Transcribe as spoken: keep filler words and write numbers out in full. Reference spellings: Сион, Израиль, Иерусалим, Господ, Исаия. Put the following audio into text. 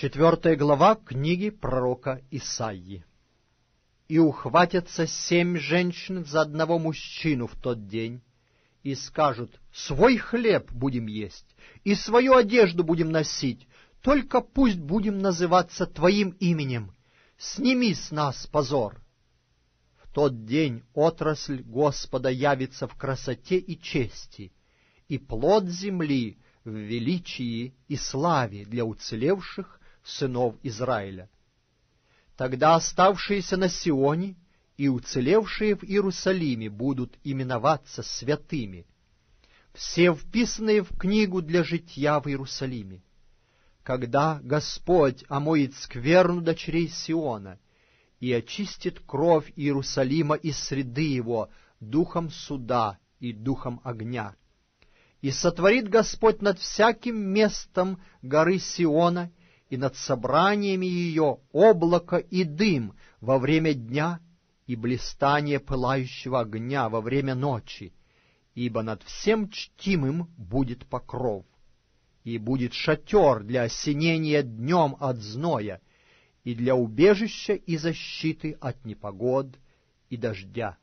Четвертая глава книги пророка Исаии. «И ухватятся семь женщин за одного мужчину в тот день, и скажут: свой хлеб будем есть, и свою одежду будем носить, только пусть будем называться твоим именем, сними с нас позор. В тот день отрасль Господа явится в красоте и чести, и плод земли в величии и славе для уцелевших сынов Израиля. Тогда оставшиеся на Сионе и уцелевшие в Иерусалиме будут именоваться святыми, все вписанные в книгу для жития в Иерусалиме. Когда Господь омоет скверну дочерей Сиона и очистит кровь Иерусалима из среды его духом суда и духом огня, и сотворит Господь над всяким местом горы Сиона и над собраниями ее облако и дым во время дня, и блистание пылающего огня во время ночи, ибо над всем чтимым будет покров, и будет шатер для осенения днем от зноя, и для убежища и защиты от непогод и дождя.